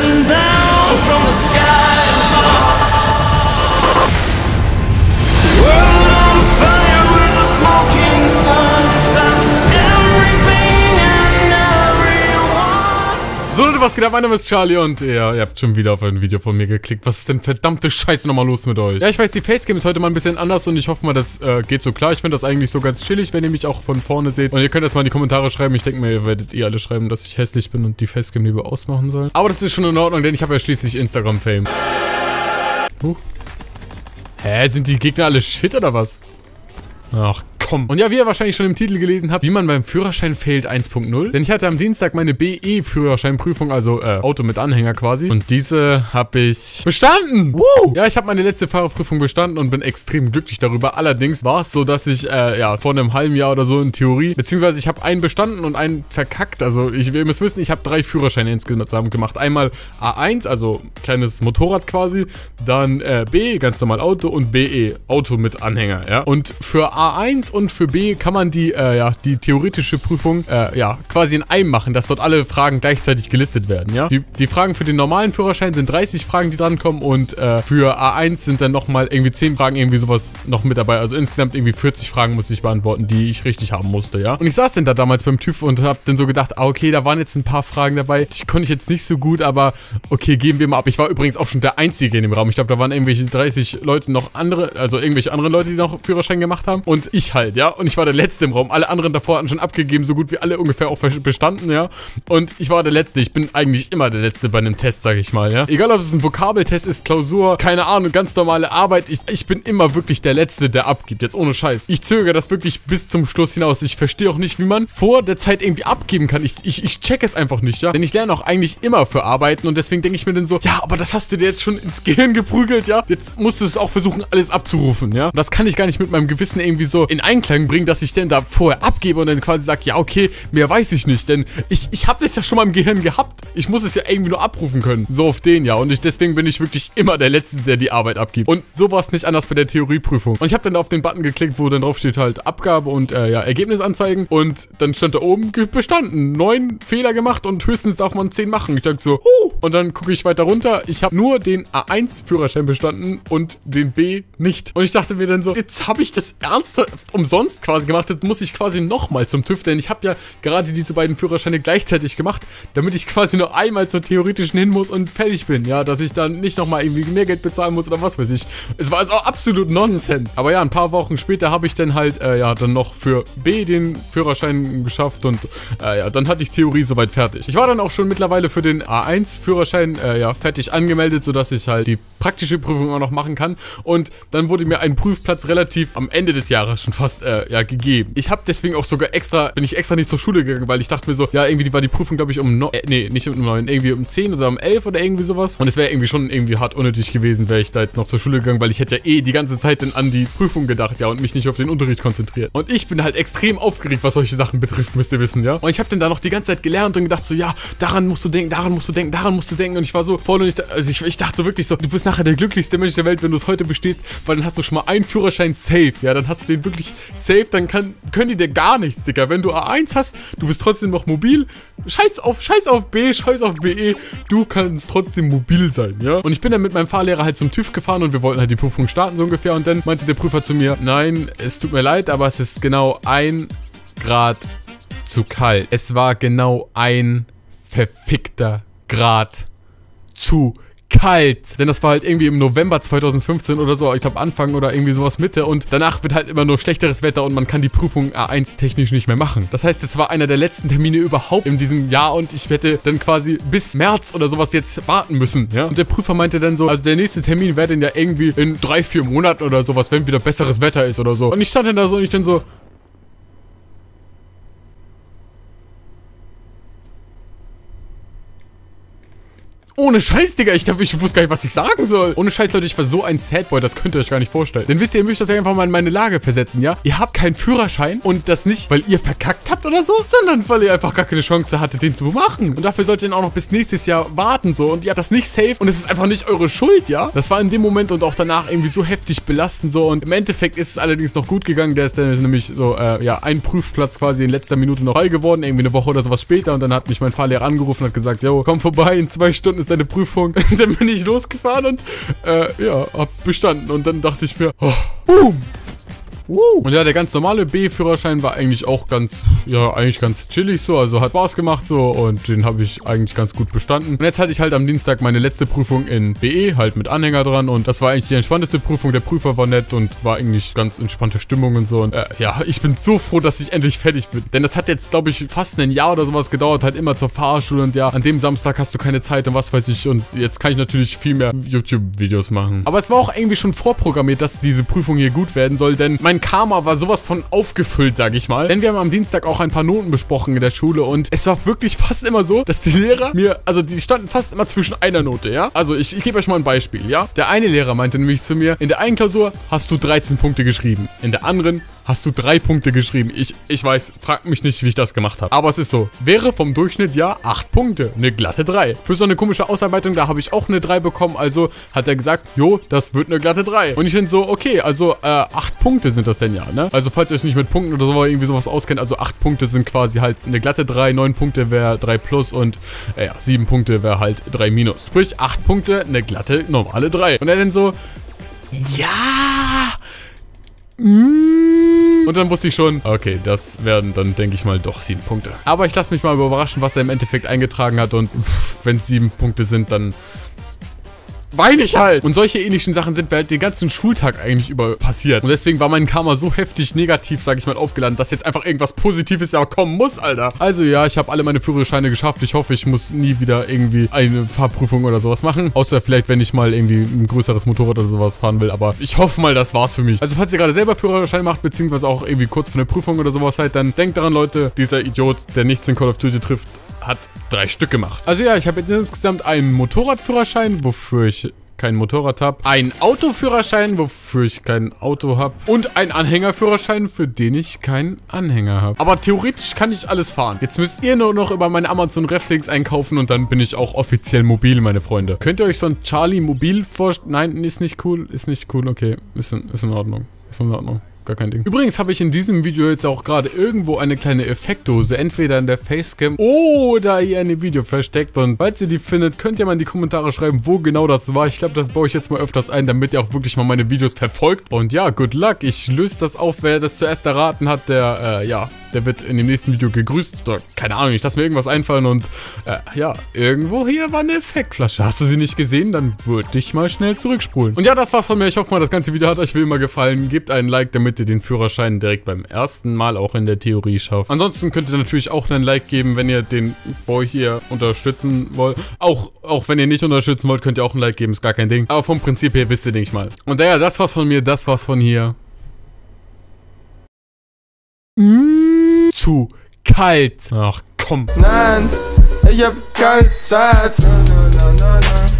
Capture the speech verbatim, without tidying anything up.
coming down from the sky above. World on fire with a smoking sun stops everything and everyone. So Leute, was geht ab? Mein Name ist Charlie und ihr, ihr habt schon wieder auf ein Video von mir geklickt. Was ist denn verdammte Scheiße nochmal los mit euch? Ja, ich weiß, die Facecam ist heute mal ein bisschen anders und ich hoffe mal, das äh, geht so klar. Ich finde das eigentlich so ganz chillig, wenn ihr mich auch von vorne seht. Und ihr könnt das mal in die Kommentare schreiben. Ich denke mir, ihr werdet ihr alle schreiben, dass ich hässlich bin und die Facecam lieber ausmachen soll. Aber das ist schon in Ordnung, denn ich habe ja schließlich Instagram-Fame. Huh? Hä, sind die Gegner alle shit oder was? Ach, komm. Und ja, wie ihr wahrscheinlich schon im Titel gelesen habt, wie man beim Führerschein fehlt eins punkt null. Denn ich hatte am Dienstag meine B E-Führerscheinprüfung, also äh, Auto mit Anhänger quasi. Und diese habe ich bestanden. Woo! Ja, ich habe meine letzte Fahrerprüfung bestanden und bin extrem glücklich darüber. Allerdings war es so, dass ich äh, ja vor einem halben Jahr oder so in Theorie, beziehungsweise ich habe einen bestanden und einen verkackt. Also ich, ihr müsst wissen, ich habe drei Führerscheine insgesamt gemacht. Einmal A eins, also kleines Motorrad quasi. Dann äh, B, ganz normal Auto, und B E, Auto mit Anhänger. Ja. Und für A eins und für B kann man die, äh, ja, die theoretische Prüfung, äh, ja, quasi in einem machen, dass dort alle Fragen gleichzeitig gelistet werden, ja. Die, die Fragen für den normalen Führerschein sind dreißig Fragen, die drankommen, und äh, für A eins sind dann nochmal irgendwie zehn Fragen, irgendwie sowas noch mit dabei. Also insgesamt irgendwie vierzig Fragen musste ich beantworten, die ich richtig haben musste, ja. Und ich saß denn da damals beim TÜV und hab dann so gedacht, ah, okay, da waren jetzt ein paar Fragen dabei, die konnte ich jetzt nicht so gut, aber okay, geben wir mal ab. Ich war übrigens auch schon der Einzige in dem Raum. Ich glaube, da waren irgendwelche dreißig Leute noch andere, also irgendwelche anderen Leute, die noch Führerschein gemacht haben. Und ich halt, ja. Und ich war der Letzte im Raum. Alle anderen davor hatten schon abgegeben, so gut wie alle ungefähr auch bestanden, ja. Und ich war der Letzte. Ich bin eigentlich immer der Letzte bei einem Test, sage ich mal, ja. Egal, ob es ein Vokabeltest ist, Klausur, keine Ahnung, ganz normale Arbeit. Ich, ich bin immer wirklich der Letzte, der abgibt. Jetzt ohne Scheiß. Ich zögere das wirklich bis zum Schluss hinaus. Ich verstehe auch nicht, wie man vor der Zeit irgendwie abgeben kann. Ich, ich, ich check es einfach nicht, ja. Denn ich lerne auch eigentlich immer für Arbeiten und deswegen denke ich mir dann so, ja, aber das hast du dir jetzt schon ins Gehirn geprügelt, ja. Jetzt musst du es auch versuchen, alles abzurufen, ja. Und das kann ich gar nicht mit meinem Gewissen irgendwie so in Einklang bringen, dass ich denn da vorher abgebe und dann quasi sage, ja okay, mehr weiß ich nicht, denn ich, ich habe das ja schon mal im Gehirn gehabt. Ich muss es ja irgendwie nur abrufen können. So auf den, ja. Und ich, deswegen bin ich wirklich immer der Letzte, der die Arbeit abgibt. Und so war es nicht anders bei der Theorieprüfung. Und ich habe dann auf den Button geklickt, wo dann drauf steht halt Abgabe und äh, ja, Ergebnis anzeigen. Und dann stand da oben, bestanden, neun Fehler gemacht und höchstens darf man zehn machen. Ich dachte so, huh. Und dann gucke ich weiter runter. Ich habe nur den A eins-Führerschein bestanden und den B nicht. Und ich dachte mir dann so, jetzt habe ich das ernsthaft umsonst quasi gemacht, das muss ich quasi nochmal zum TÜV, denn ich habe ja gerade diese beiden Führerscheine gleichzeitig gemacht, damit ich quasi nur einmal zur theoretischen hin muss und fertig bin, ja, dass ich dann nicht nochmal irgendwie mehr Geld bezahlen muss oder was weiß ich. Es war also absolut Nonsens. Aber ja, ein paar Wochen später habe ich dann halt, äh, ja, dann noch für B den Führerschein geschafft und, äh, ja, dann hatte ich Theorie soweit fertig. Ich war dann auch schon mittlerweile für den A eins-Führerschein, äh, ja, fertig angemeldet, sodass ich halt die praktische Prüfung auch noch machen kann, und dann wurde mir ein Prüfplatz relativ am Ende des Jahres schon fast, äh, ja, gegeben. Ich habe deswegen auch sogar extra, bin ich extra nicht zur Schule gegangen, weil ich dachte mir so, ja, irgendwie die war die Prüfung, glaube ich, um neun, äh, nee, nicht um neun, irgendwie um zehn oder um elf oder irgendwie sowas. Und es wäre irgendwie schon irgendwie hart unnötig gewesen, wäre ich da jetzt noch zur Schule gegangen, weil ich hätte ja eh die ganze Zeit dann an die Prüfung gedacht, ja, und mich nicht auf den Unterricht konzentriert. Und ich bin halt extrem aufgeregt, was solche Sachen betrifft, müsst ihr wissen, ja. Und ich habe dann da noch die ganze Zeit gelernt und gedacht so, ja, daran musst du denken, daran musst du denken, daran musst du denken. Und ich war so voll und ich, also ich, ich dachte so wirklich so, du bist nachher der glücklichste Mensch der Welt, wenn du es heute bestehst, weil dann hast du schon mal einen Führerschein safe, ja, dann hast du den wirklich safe, dann kann, können die dir gar nichts, Digga. Wenn du A eins hast, du bist trotzdem noch mobil. Scheiß auf, scheiß auf B, scheiß auf B E. Du kannst trotzdem mobil sein, ja. Und ich bin dann mit meinem Fahrlehrer halt zum TÜV gefahren und wir wollten halt die Prüfung starten, so ungefähr. Und dann meinte der Prüfer zu mir, nein, es tut mir leid, aber es ist genau ein Grad zu kalt. Es war genau ein verfickter Grad zu kalt. Kalt. Denn das war halt irgendwie im November zweitausendfünfzehn oder so, ich glaube Anfang oder irgendwie sowas Mitte, und danach wird halt immer nur schlechteres Wetter und man kann die Prüfung A eins technisch nicht mehr machen. Das heißt, es war einer der letzten Termine überhaupt in diesem Jahr und ich hätte dann quasi bis März oder sowas jetzt warten müssen, ja. Und der Prüfer meinte dann so, also der nächste Termin wäre dann ja irgendwie in drei, vier Monaten oder sowas, wenn wieder besseres Wetter ist oder so. Und ich stand dann da so und ich dann so, ohne Scheiß, Digga. Ich, ich wusste gar nicht, was ich sagen soll. Ohne Scheiß, Leute. Ich war so ein Sadboy. Das könnt ihr euch gar nicht vorstellen. Denn wisst ihr, ihr müsst euch einfach mal in meine Lage versetzen, ja? Ihr habt keinen Führerschein und das nicht, weil ihr verkackt habt oder so, sondern weil ihr einfach gar keine Chance hattet, den zu machen. Und dafür sollt ihr dann auch noch bis nächstes Jahr warten, so. Und ihr habt das nicht safe und es ist einfach nicht eure Schuld, ja? Das war in dem Moment und auch danach irgendwie so heftig belastend, so. Und im Endeffekt ist es allerdings noch gut gegangen. Der ist dann nämlich so, äh, ja, ein Prüfplatz quasi in letzter Minute noch frei geworden. Irgendwie eine Woche oder sowas später. Und dann hat mich mein Fahrlehrer angerufen und hat gesagt, yo, komm vorbei, in zwei Stunden ist ist deine Prüfung. Dann bin ich losgefahren und äh, ja, hab bestanden. Und dann dachte ich mir, oh, boom. Uh. Und ja, der ganz normale B-Führerschein war eigentlich auch ganz, ja, eigentlich ganz chillig so. Also hat Spaß gemacht so und den habe ich eigentlich ganz gut bestanden. Und jetzt hatte ich halt am Dienstag meine letzte Prüfung in B E, halt mit Anhänger dran. Und das war eigentlich die entspannteste Prüfung. Der Prüfer war nett und war eigentlich ganz entspannte Stimmung und so. Und äh, ja, ich bin so froh, dass ich endlich fertig bin. Denn das hat jetzt, glaube ich, fast ein Jahr oder sowas gedauert. Halt immer zur Fahrschule und ja, an dem Samstag hast du keine Zeit und was weiß ich. Und jetzt kann ich natürlich viel mehr YouTube-Videos machen. Aber es war auch irgendwie schon vorprogrammiert, dass diese Prüfung hier gut werden soll, denn mein Karma war sowas von aufgefüllt, sage ich mal. Denn wir haben am Dienstag auch ein paar Noten besprochen in der Schule und es war wirklich fast immer so, dass die Lehrer mir, also die standen fast immer zwischen einer Note, ja? Also ich, ich gebe euch mal ein Beispiel, ja? Der eine Lehrer meinte nämlich zu mir, in der einen Klausur hast du dreizehn Punkte geschrieben, in der anderen hast du drei Punkte geschrieben. Ich, ich weiß, frag mich nicht, wie ich das gemacht habe. Aber es ist so. Wäre vom Durchschnitt ja acht Punkte. Eine glatte drei. Für so eine komische Ausarbeitung, da habe ich auch eine drei bekommen. Also hat er gesagt, jo, das wird eine glatte drei. Und ich bin so, okay, also äh, acht Punkte sind das denn ja, ne? Also falls ihr euch nicht mit Punkten oder so irgendwie sowas auskennt, also acht Punkte sind quasi halt eine glatte drei, neun Punkte wäre drei plus und äh, ja, sieben Punkte wäre halt drei minus. Sprich, acht Punkte, eine glatte, normale drei. Und er dann so, ja, mm. Und dann wusste ich schon, okay, das werden dann, denke ich mal, doch sieben Punkte. Aber ich lasse mich mal überraschen, was er im Endeffekt eingetragen hat. Und wenn es sieben Punkte sind, dann weine ich halt. Und solche ähnlichen Sachen sind mir halt den ganzen Schultag eigentlich über passiert. Und deswegen war mein Karma so heftig negativ, sage ich mal, aufgeladen, dass jetzt einfach irgendwas Positives ja kommen muss, Alter. Also ja, ich habe alle meine Führerscheine geschafft. Ich hoffe, ich muss nie wieder irgendwie eine Fahrprüfung oder sowas machen. Außer vielleicht, wenn ich mal irgendwie ein größeres Motorrad oder sowas fahren will. Aber ich hoffe mal, das war's für mich. Also falls ihr gerade selber Führerschein macht, beziehungsweise auch irgendwie kurz vor der Prüfung oder sowas seid, dann denkt daran, Leute, dieser Idiot, der nichts in Call of Duty trifft, hat drei Stück gemacht. Also ja, ich habe jetzt insgesamt einen Motorradführerschein, wofür ich kein Motorrad habe, einen Autoführerschein, wofür ich kein Auto habe und einen Anhängerführerschein, für den ich keinen Anhänger habe. Aber theoretisch kann ich alles fahren. Jetzt müsst ihr nur noch über meine Amazon Reflinks einkaufen und dann bin ich auch offiziell mobil, meine Freunde. Könnt ihr euch so ein Charlie mobil vorstellen? Nein, ist nicht cool, ist nicht cool, okay, ist in, ist in Ordnung, ist in Ordnung. Gar kein Ding. Übrigens habe ich in diesem Video jetzt auch gerade irgendwo eine kleine Effektdose, entweder in der Facecam oder hier in dem Video versteckt. Und falls ihr die findet, könnt ihr mal in die Kommentare schreiben, wo genau das war. Ich glaube, das baue ich jetzt mal öfters ein, damit ihr auch wirklich mal meine Videos verfolgt. Und ja, good luck. Ich löse das auf. Wer das zuerst erraten hat, der, äh, ja, der wird in dem nächsten Video gegrüßt. Oder, keine Ahnung, ich lasse mir irgendwas einfallen und, äh, ja, irgendwo hier war eine Effektflasche. Hast du sie nicht gesehen? Dann würde ich mal schnell zurückspulen. Und ja, das war's von mir. Ich hoffe mal, das ganze Video hat euch wie immer gefallen. Gebt einen Like, damit den Führerschein direkt beim ersten Mal auch in der Theorie schafft. Ansonsten könnt ihr natürlich auch einen Like geben, wenn ihr den Boy hier unterstützen wollt. Auch, auch wenn ihr nicht unterstützen wollt, könnt ihr auch einen Like geben, ist gar kein Ding. Aber vom Prinzip her wisst ihr, denke ich mal. Und ja, das war's von mir, das war's von hier. Mm, zu kalt. Ach, komm. Nein, ich hab keine Zeit. Na, na, na, na, na.